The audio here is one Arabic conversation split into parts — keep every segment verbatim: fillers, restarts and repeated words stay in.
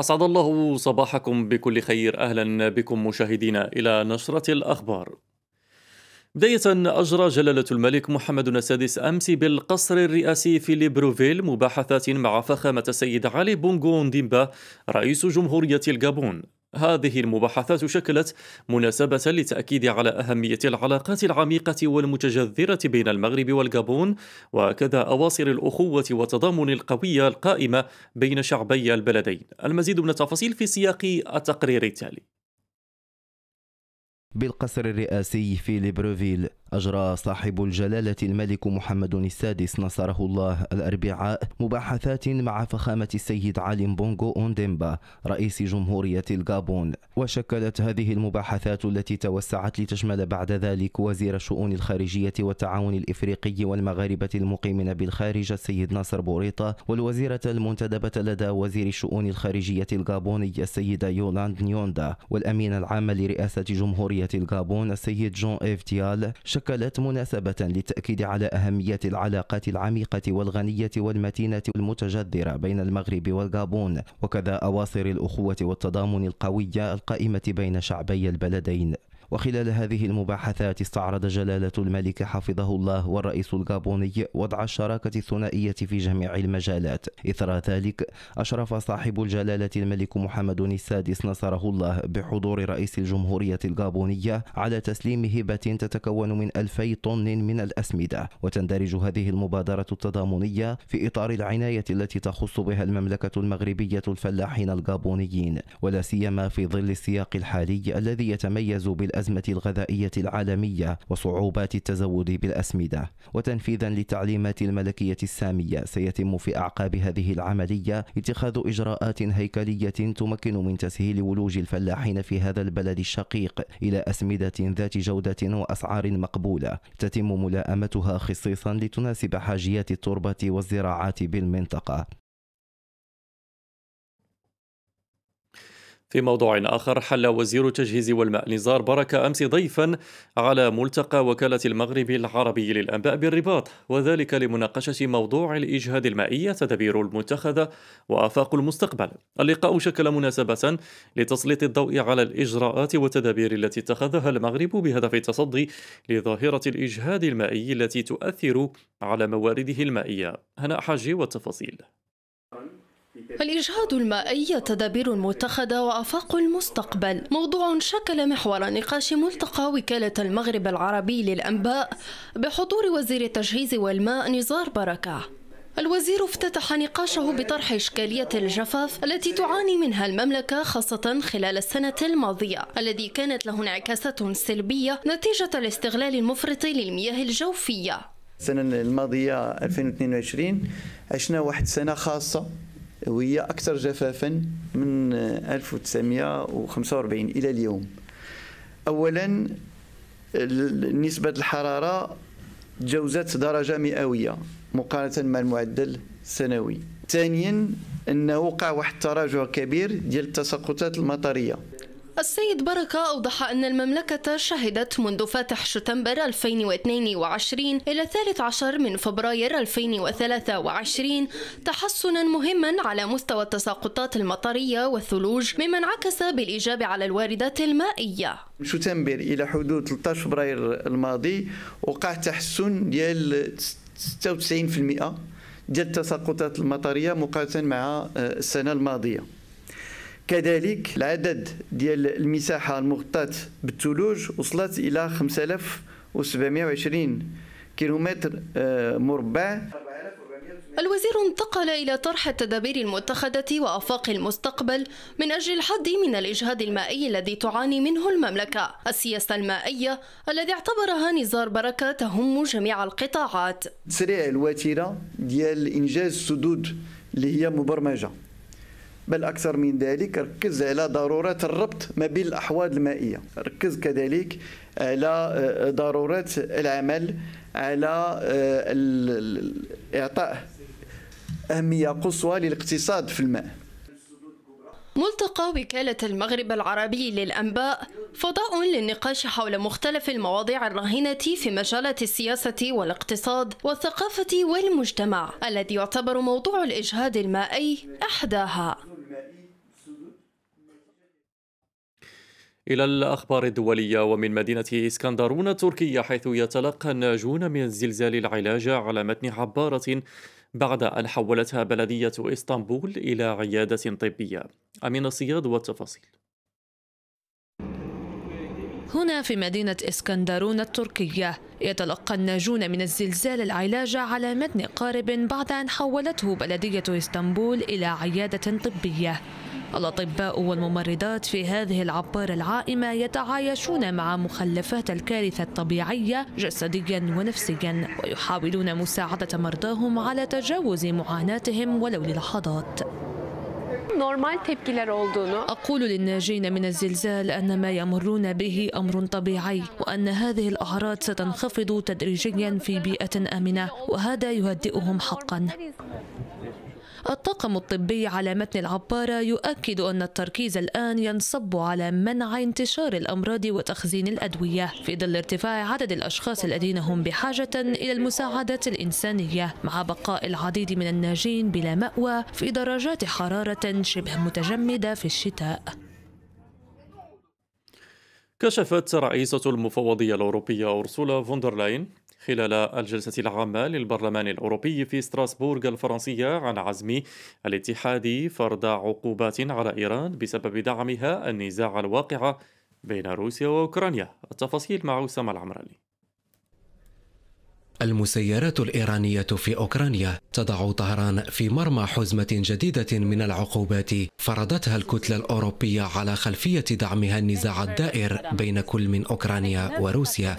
أسعد الله صباحكم بكل خير، أهلا بكم مشاهدينا إلى نشرة الأخبار. بداية، أجرى جلالة الملك محمد السادس أمس بالقصر الرئاسي في ليبروفيل مباحثات مع فخامة السيد علي بونغو أونديمبا رئيس جمهورية الجابون. هذه المباحثات شكلت مناسبة للتأكيد على أهمية العلاقات العميقة والمتجذرة بين المغرب والجابون، وكذا أواصر الأخوة والتضامن القوية القائمة بين شعبي البلدين. المزيد من التفاصيل في سياق التقرير التالي. بالقصر الرئاسي في ليبروفيل أجرى صاحب الجلالة الملك محمد السادس نصره الله الأربعاء مباحثات مع فخامة السيد علي بونغو أونديمبا رئيس جمهورية الغابون، وشكلت هذه المباحثات التي توسعت لتشمل بعد ذلك وزير الشؤون الخارجية والتعاون الإفريقي والمغاربة المقيمين بالخارج السيد ناصر بوريطه، والوزيرة المنتدبة لدى وزير الشؤون الخارجية الغابوني السيدة يولاند نيوندا، والأمين العام لرئاسة جمهورية الغابون السيد جون إيفتيال. شكلت مناسبة للتأكيد على أهمية العلاقات العميقة والغنية والمتينة والمتجذرة بين المغرب والغابون، وكذا أواصر الأخوة والتضامن القوية القائمة بين شعبي البلدين. وخلال هذه المباحثات استعرض جلالة الملك حفظه الله والرئيس الغابوني وضع الشراكة الثنائية في جميع المجالات. إثر ذلك أشرف صاحب الجلالة الملك محمد السادس نصره الله بحضور رئيس الجمهورية الغابونية على تسليم هبة تتكون من ألفي طن من الأسمدة، وتندرج هذه المبادرة التضامنية في إطار العناية التي تخص بها المملكة المغربية الفلاحين الغابونيين، ولا سيما في ظل السياق الحالي الذي يتميز بالأسمدة الأزمة الغذائية العالمية وصعوبات التزود بالأسمدة. وتنفيذا للتعليمات الملكية السامية سيتم في أعقاب هذه العملية اتخاذ إجراءات هيكلية تمكن من تسهيل ولوج الفلاحين في هذا البلد الشقيق إلى أسمدة ذات جودة وأسعار مقبولة تتم ملائمتها خصيصا لتناسب حاجيات التربة والزراعات بالمنطقة. في موضوع آخر، حل وزير التجهيز والماء نزار بركة أمس ضيفا على ملتقى وكالة المغرب العربي للأنباء بالرباط، وذلك لمناقشة موضوع الإجهاد المائي، تدابير المتخذة وآفاق المستقبل. اللقاء شكل مناسبة لتسليط الضوء على الإجراءات والتدابير التي اتخذها المغرب بهدف التصدي لظاهرة الإجهاد المائي التي تؤثر على موارده المائية. هناء حاجي والتفاصيل. الإجهاد المائي، تدابير متخذة وآفاق المستقبل، موضوع شكل محور نقاش ملتقى وكالة المغرب العربي للأنباء بحضور وزير التجهيز والماء نزار بركة. الوزير افتتح نقاشه بطرح إشكالية الجفاف التي تعاني منها المملكة خاصة خلال السنة الماضية، الذي كانت له انعكاسات سلبية نتيجة الاستغلال المفرط للمياه الجوفية. السنة الماضية ألفين واثنين وعشرين عشنا واحد سنة خاصة وهي أكثر جفافا من ألف وتسعمئة وخمسة وأربعين إلى اليوم. أولا، نسبة الحرارة تجاوزت درجة مئوية مقارنة مع المعدل السنوي. ثانيا، أنه وقع واحد التراجع كبير ديال التساقطات المطرية. السيد بركة أوضح أن المملكة شهدت منذ فاتح شتنبر ألفين واثنين وعشرين إلى ثالث عشر من فبراير ألفين وثلاثة وعشرين تحسنا مهما على مستوى التساقطات المطرية والثلوج، مما انعكس بالإيجاب على الواردات المائية. من شتنبر إلى حدود ثلاثة عشر فبراير الماضي وقع تحسن ديال ستة وتسعين بالمئة ديال التساقطات المطرية مقارنة مع السنة الماضية. كذلك العدد ديال المساحة المغطاة بالثلوج وصلت إلى خمسة آلاف وسبعمئة وعشرين كيلومتر مربع. الوزير انتقل إلى طرح التدابير المتخذة وآفاق المستقبل من أجل الحد من الإجهاد المائي الذي تعاني منه المملكة. السياسة المائية الذي اعتبرها نزار بركة تهم جميع القطاعات. تسريع الوتيرة ديال إنجاز السدود اللي هي مبرمجة، بل أكثر من ذلك ركز على ضرورة الربط ما بين الأحواض المائية، ركز كذلك على ضرورة العمل على إعطاء أهمية قصوى للاقتصاد في الماء. ملتقى وكالة المغرب العربي للأنباء فضاء للنقاش حول مختلف المواضيع الراهنة في مجالات السياسة والاقتصاد والثقافة والمجتمع، الذي يعتبر موضوع الإجهاد المائي أحداها. إلى الأخبار الدولية. ومن مدينة اسكندرونة التركية، حيث يتلقى الناجون من زلزال العلاج على متن حبارة بعد أن حولتها بلدية إسطنبول إلى عيادة طبية. أمين الصياد والتفاصيل. هنا في مدينة اسكندرونة التركية يتلقى الناجون من الزلزال العلاج على متن قارب بعد أن حولته بلدية إسطنبول إلى عيادة طبية. الأطباء والممرضات في هذه العبارة العائمة يتعايشون مع مخلفات الكارثة الطبيعية جسديا ونفسيا، ويحاولون مساعدة مرضاهم على تجاوز معاناتهم ولو للحظات. أقول للناجين من الزلزال أن ما يمرون به أمر طبيعي، وأن هذه الأعراض ستنخفض تدريجيا في بيئة آمنة، وهذا يهدئهم حقا. الطاقم الطبي على متن العبارة يؤكد أن التركيز الآن ينصب على منع انتشار الأمراض وتخزين الأدوية في ظل ارتفاع عدد الأشخاص الذين هم بحاجة إلى المساعدات الإنسانية، مع بقاء العديد من الناجين بلا مأوى في درجات حرارة شبه متجمدة في الشتاء. كشفت رئيسة المفوضية الأوروبية أورسولا فون دير لاين خلال الجلسة العامة للبرلمان الأوروبي في ستراسبورغ الفرنسية عن عزم الاتحاد فرض عقوبات على إيران بسبب دعمها النزاع الواقع بين روسيا وأوكرانيا. التفاصيل مع أسامة العمراني. المسيرات الإيرانية في أوكرانيا تضع طهران في مرمى حزمة جديدة من العقوبات فرضتها الكتلة الأوروبية على خلفية دعمها النزاع الدائر بين كل من أوكرانيا وروسيا.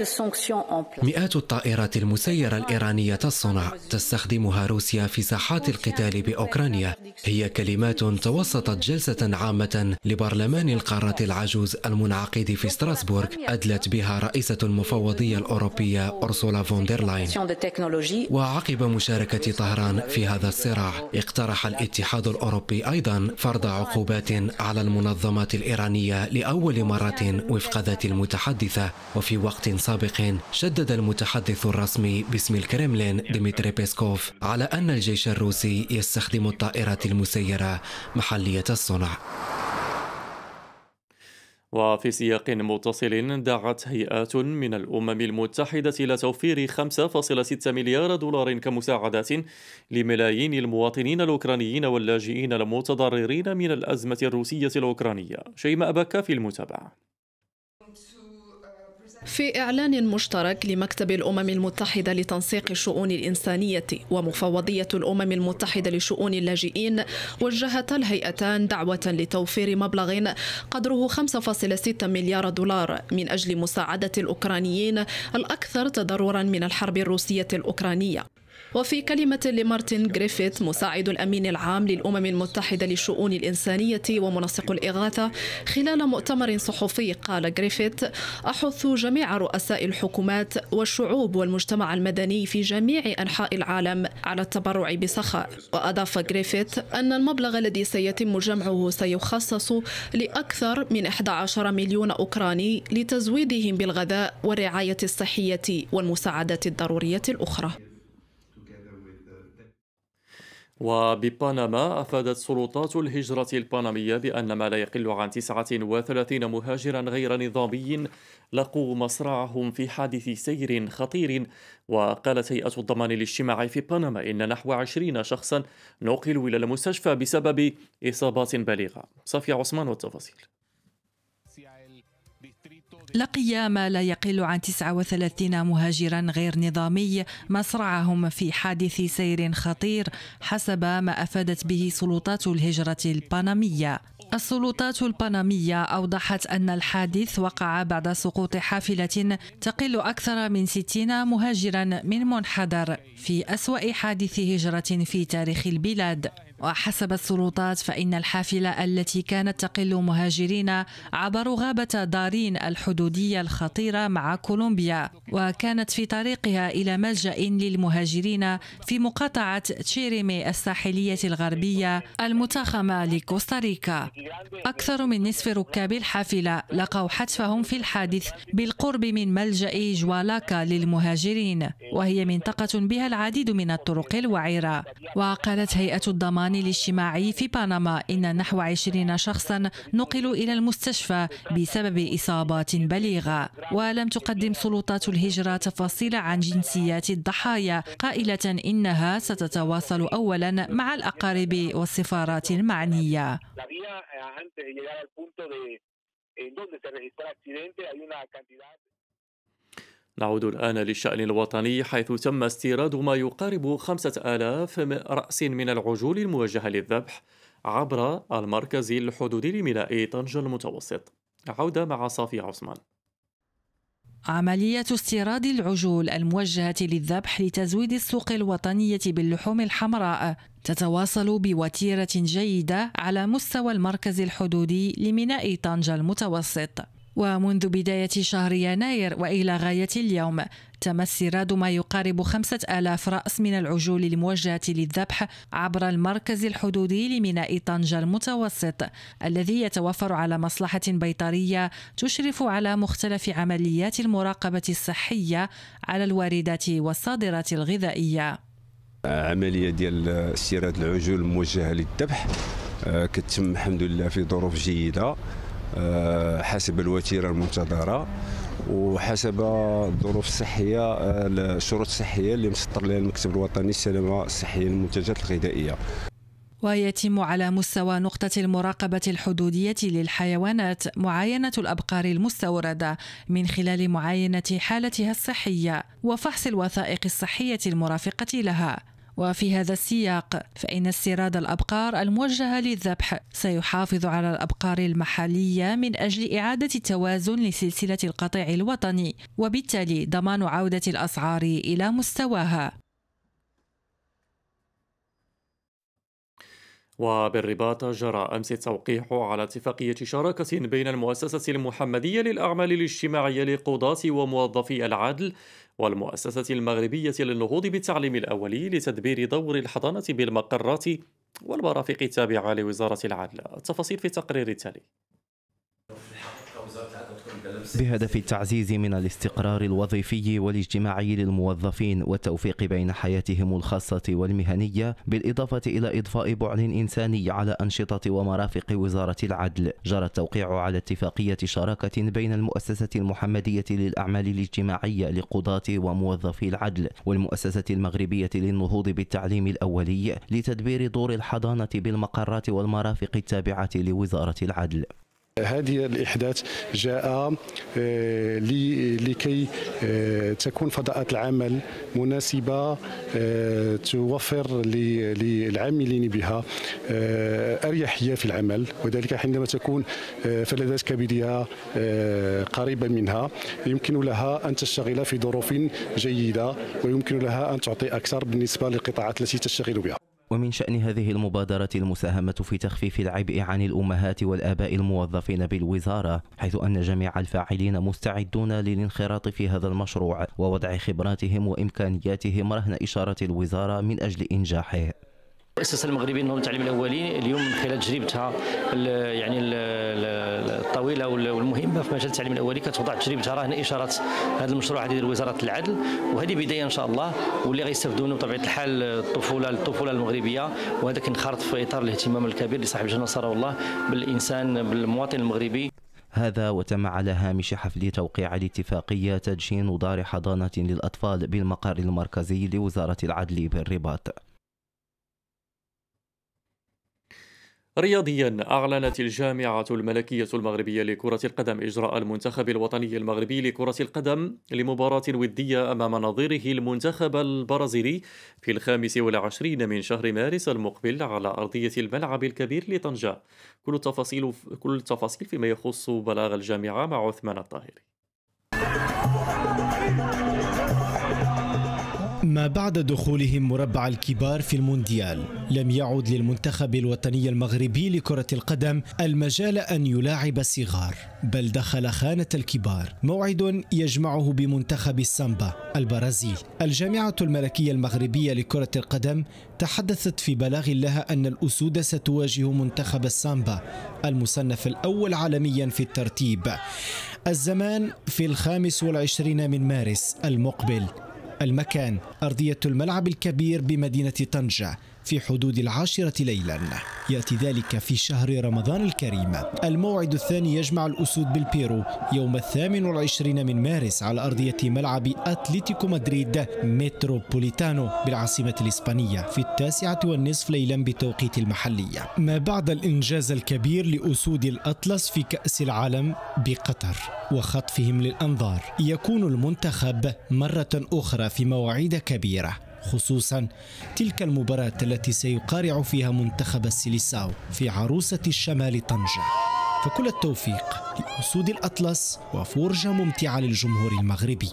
مئات الطائرات المسيرة الإيرانية الصنع تستخدمها روسيا في ساحات القتال بأوكرانيا. هي كلمات توسطت جلسة عامة لبرلمان القارة العجوز المنعقد في ستراسبورغ أدلت بها رئيسة المفوضية الأوروبية أورسولا فون دير لاين. وعقب مشاركة طهران في هذا الصراع، اقترح الاتحاد الأوروبي أيضا فرض عقوبات على المنظمات الإيرانية لأول مرة وفق ذات المتحدثة. وفي وقت سابق شدد المتحدث الرسمي باسم الكرملين ديمتري بيسكوف على أن الجيش الروسي يستخدم الطائرات المسيرة محلية الصنع. وفي سياق متصل، دعت هيئات من الأمم المتحدة إلى توفير خمسة فاصلة ستة مليار دولار كمساعدات لملايين المواطنين الأوكرانيين واللاجئين المتضررين من الأزمة الروسية الأوكرانية. شيماء بكا في المتابعة. في إعلان مشترك لمكتب الأمم المتحدة لتنسيق الشؤون الإنسانية ومفوضية الأمم المتحدة لشؤون اللاجئين، وجهت الهيئتان دعوة لتوفير مبلغ قدره خمسة فاصلة ستة مليار دولار من أجل مساعدة الأوكرانيين الأكثر تضررا من الحرب الروسية الأوكرانية. وفي كلمة لمارتن جريفيث مساعد الأمين العام للأمم المتحدة للشؤون الإنسانية ومنسق الإغاثة خلال مؤتمر صحفي، قال جريفيث: أحث جميع رؤساء الحكومات والشعوب والمجتمع المدني في جميع أنحاء العالم على التبرع بسخاء. وأضاف جريفيث أن المبلغ الذي سيتم جمعه سيخصص لأكثر من أحد عشر مليون أوكراني لتزويدهم بالغذاء والرعاية الصحية والمساعدات الضرورية الأخرى. وببنما، أفادت سلطات الهجرة البنمية بأن ما لا يقل عن تسعة وثلاثين مهاجرا غير نظامي لقوا مصرعهم في حادث سير خطير. وقالت هيئة الضمان الاجتماعي في بنما إن نحو عشرين شخصا نقلوا إلى المستشفى بسبب إصابات بالغة. صفية عثمان والتفاصيل. لقي ما لا يقل عن تسعة وثلاثين مهاجرا غير نظامي مصرعهم في حادث سير خطير حسب ما أفادت به سلطات الهجرة البنمية. السلطات البنمية أوضحت أن الحادث وقع بعد سقوط حافلة تقل أكثر من ستين مهاجرا من منحدر في أسوأ حادث هجرة في تاريخ البلاد. وحسب السلطات فإن الحافلة التي كانت تقل مهاجرين عبروا غابة دارين الحدودية الخطيرة مع كولومبيا، وكانت في طريقها إلى ملجأ للمهاجرين في مقاطعة تشيريمي الساحلية الغربية المتاخمة لكوستاريكا. أكثر من نصف ركاب الحافلة لقوا حتفهم في الحادث بالقرب من ملجأ جوالاكا للمهاجرين، وهي منطقة بها العديد من الطرق الوعرة. وقالت هيئة الضمان الاجتماعي في بنما إن نحو عشرين شخصا نقلوا إلى المستشفى بسبب إصابات بليغة. ولم تقدم سلطات الهجرة تفاصيل عن جنسيات الضحايا، قائلة إنها ستتواصل أولا مع الأقارب والسفارات المعنية. نعود الآن للشأن الوطني، حيث تم استيراد ما يقارب خمسة آلاف رأس من العجول الموجهة للذبح عبر المركز الحدودي لميناء طنجة المتوسط. عودة مع صافي عثمان. عملية استيراد العجول الموجهة للذبح لتزويد السوق الوطنية باللحوم الحمراء تتواصل بوتيرة جيدة على مستوى المركز الحدودي لميناء طنجة المتوسط. ومنذ بداية شهر يناير وإلى غاية اليوم تم استيراد ما يقارب خمسة آلاف رأس من العجول الموجهة للذبح عبر المركز الحدودي لميناء طنجة المتوسط، الذي يتوفر على مصلحة بيطرية تشرف على مختلف عمليات المراقبة الصحية على الواردات والصادرات الغذائية. عملية ديال استيراد العجول الموجهة للذبح كتم الحمد لله في ظروف جيدة حسب الوتيرة المنتظرة وحسب الظروف الصحية، الشروط الصحية اللي مسطر لها المكتب الوطني للسلامة الصحية للمنتجات الغذائية. ويتم على مستوى نقطة المراقبة الحدودية للحيوانات معاينة الأبقار المستوردة من خلال معاينة حالتها الصحية وفحص الوثائق الصحية المرافقة لها. وفي هذا السياق فإن استيراد الأبقار الموجهة للذبح سيحافظ على الأبقار المحلية من أجل إعادة التوازن لسلسلة القطيع الوطني، وبالتالي ضمان عودة الأسعار إلى مستواها. وبالرباط جرى أمس التوقيع على اتفاقية شراكة بين المؤسسة المحمدية للأعمال الاجتماعية للقضاة وموظفي العدل والمؤسسة المغربية للنهوض بالتعليم الأولي لتدبير دور الحضانة بالمقرات والمرافق التابعة لوزارة العدل. التفاصيل في التقرير التالي. بهدف التعزيز من الاستقرار الوظيفي والاجتماعي للموظفين والتوفيق بين حياتهم الخاصة والمهنية، بالإضافة إلى إضفاء بعد إنساني على أنشطة ومرافق وزارة العدل، جرى التوقيع على اتفاقية شراكة بين المؤسسة المحمدية للأعمال الاجتماعية لقضاة وموظفي العدل والمؤسسة المغربية للنهوض بالتعليم الأولي لتدبير دور الحضانة بالمقرات والمرافق التابعة لوزارة العدل. هذه الإحداث جاء لكي تكون فضاءات العمل مناسبة توفر للعاملين بها أريحية في العمل، وذلك حينما تكون فلذات كبدها قريبة منها يمكن لها أن تشتغل في ظروف جيدة ويمكن لها أن تعطي أكثر بالنسبة للقطاعات التي تشتغل بها. ومن شأن هذه المبادرة المساهمة في تخفيف العبء عن الأمهات والآباء الموظفين بالوزارة، حيث أن جميع الفاعلين مستعدون للانخراط في هذا المشروع ووضع خبراتهم وإمكانياتهم رهن إشارة الوزارة من أجل إنجاحه. المؤسسة المغربية للنهوض بالتعليم الأولي اليوم من خلال تجربتها يعني الطويلة والمهمة في مجال التعليم الأولي كتوضع تجربتها رهن إشارة هذا المشروع ديال وزارة العدل، وهذه بداية إن شاء الله واللي غيستافدوا منه بطبيعة الحال الطفولة الطفولة المغربية، وهذا كينخرط في إطار الاهتمام الكبير لصاحب الجنة نصره الله بالإنسان بالمواطن المغربي. هذا وتم على هامش حفل توقيع الاتفاقية تدشين دار حضانة للأطفال بالمقر المركزي لوزارة العدل بالرباط. رياضيا، أعلنت الجامعة الملكية المغربية لكرة القدم إجراء المنتخب الوطني المغربي لكرة القدم لمباراة ودية أمام نظيره المنتخب البرازيلي في الخامس والعشرين من شهر مارس المقبل على أرضية الملعب الكبير لطنجة. كل التفاصيل كل التفاصيل فيما يخص بلاغ الجامعة مع عثمان الطاهري. ما بعد دخولهم مربع الكبار في المونديال لم يعد للمنتخب الوطني المغربي لكرة القدم المجال أن يلاعب الصغار، بل دخل خانة الكبار. موعد يجمعه بمنتخب السامبا البرازيل. الجامعة الملكية المغربية لكرة القدم تحدثت في بلاغ لها أن الأسود ستواجه منتخب السامبا المصنف الأول عالميا في الترتيب. الزمان في الخامس والعشرين من مارس المقبل. المكان أرضية الملعب الكبير بمدينة طنجة في حدود العاشرة ليلا، يأتي ذلك في شهر رمضان الكريم. الموعد الثاني يجمع الأسود بالبيرو يوم الثامن والعشرين من مارس على أرضية ملعب أتليتيكو مدريد متروبوليتانو بالعاصمة الإسبانية في التاسعة والنصف ليلا بتوقيت المحلية. ما بعد الإنجاز الكبير لأسود الأطلس في كأس العالم بقطر وخطفهم للأنظار، يكون المنتخب مرة أخرى في مواعيد كبيرة، خصوصا تلك المباراة التي سيقارع فيها منتخب السيليساو في عروسة الشمال طنجة. فكل التوفيق لأسود الأطلس وفرجة ممتعة للجمهور المغربي.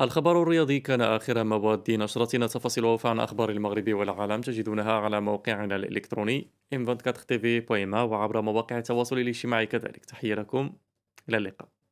الخبر الرياضي كان آخر مواد نشرتنا. تفاصيل عن أخبار المغرب والعالم تجدونها على موقعنا الإلكتروني إم أربعة وعشرين تي في دوت ما وعبر مواقع التواصل الاجتماعي كذلك. تحية لكم، إلى اللقاء.